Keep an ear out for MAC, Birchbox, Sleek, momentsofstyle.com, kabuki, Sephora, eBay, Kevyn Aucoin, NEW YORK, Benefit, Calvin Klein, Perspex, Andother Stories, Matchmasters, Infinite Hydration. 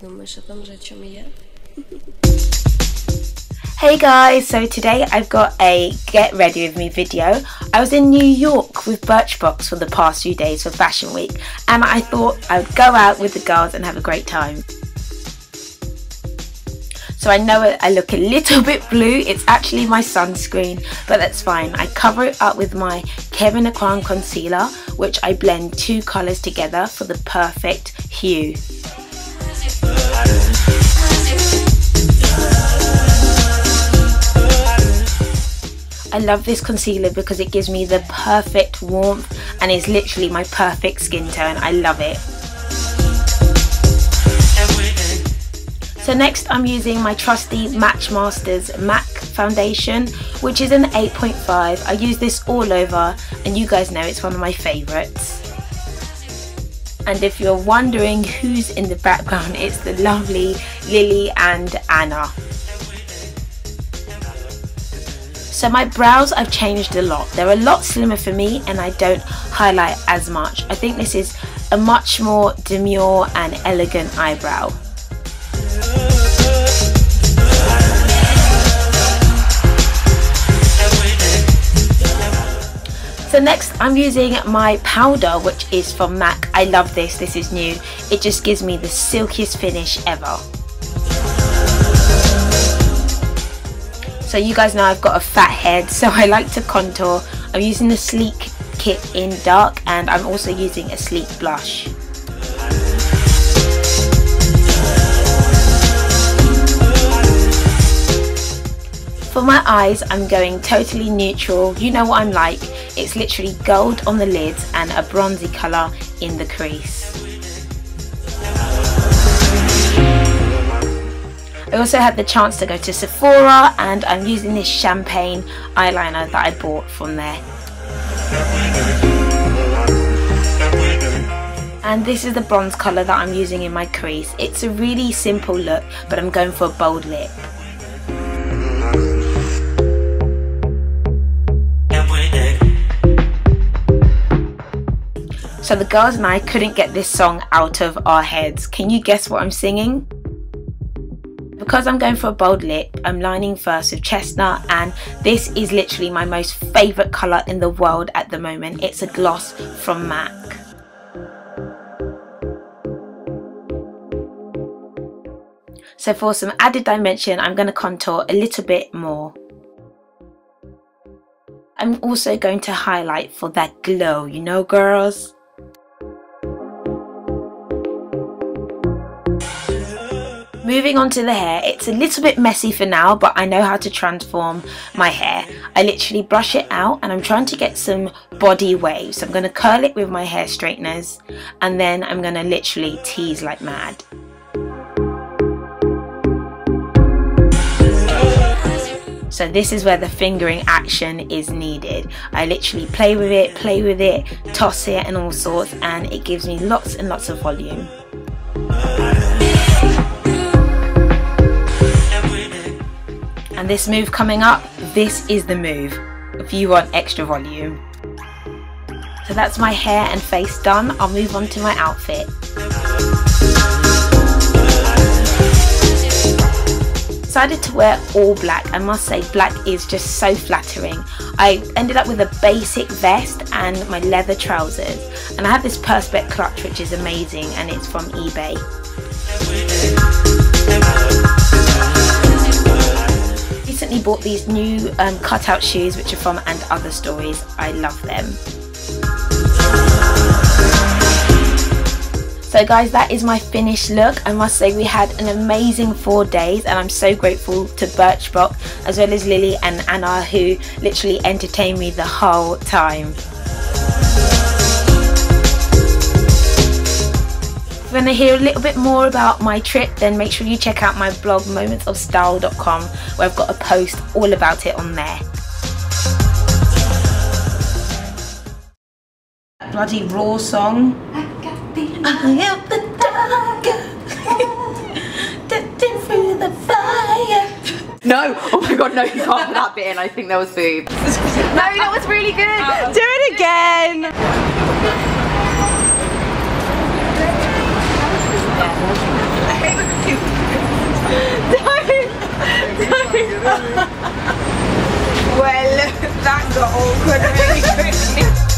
Ты думаешь о том же, о чем и я? Hey guys, so today I've got a get ready with me video. I was in New York with Birchbox for the past few days for Fashion Week, and I thought I would go out with the girls and have a great time. So I know I look a little bit blue, it's actually my sunscreen, but that's fine. I cover it up with my Kevyn Aucoin concealer, which I blend two colours together for the perfect hue. I love this concealer because it gives me the perfect warmth and is literally my perfect skin tone. I love it. So next I'm using my trusty Matchmasters MAC foundation, which is an 8.5. I use this all over and you guys know it's one of my favourites. And if you're wondering who's in the background, it's the lovely Lily and Anna. So my brows, I've changed a lot. They're a lot slimmer for me and I don't highlight as much. I think this is a much more demure and elegant eyebrow. So next I'm using my powder, which is from MAC. I love this, this is new. It just gives me the silkiest finish ever. So you guys know I've got a fat head, so I like to contour. I'm using the Sleek kit in dark and I'm also using a Sleek blush. For my eyes I'm going totally neutral, you know what I'm like. It's literally gold on the lids and a bronzy colour in the crease. I also had the chance to go to Sephora and I'm using this champagne eyeliner that I bought from there. And this is the bronze colour that I'm using in my crease. It's a really simple look, but I'm going for a bold lip. So the girls and I couldn't get this song out of our heads. Can you guess what I'm singing? Because I'm going for a bold lip, I'm lining first with chestnut, and this is literally my most favourite colour in the world at the moment. It's a gloss from MAC. So for some added dimension, I'm going to contour a little bit more. I'm also going to highlight for that glow, you know, girls. Moving on to the hair, it's a little bit messy for now, but I know how to transform my hair. I literally brush it out and I'm trying to get some body waves. I'm going to curl it with my hair straighteners and then I'm going to literally tease like mad. So this is where the fingering action is needed. I literally play with it, toss it and all sorts, and it gives me lots and lots of volume. And this move coming up, this is the move if you want extra volume. So that's my hair and face done. I'll move on to my outfit. Decided to wear all black. I must say black is just so flattering. I ended up with a basic vest and my leather trousers, and I have this Perspex clutch which is amazing and it's from eBay. Recently bought these new cutout shoes which are from Andother Stories. I love them. So guys, that is my finished look. I must say we had an amazing 4 days and I'm so grateful to Birchbox as well as Lily and Anna, who literally entertained me the whole time. If you want to hear a little bit more about my trip, then make sure you check out my blog momentsofstyle.com, where I've got a post all about it on there. That bloody Raw song. No! Oh my god, no, you can't put that bit in. I think that was food. No, that was really good! Do it again! I Well, that got awkward really quickly.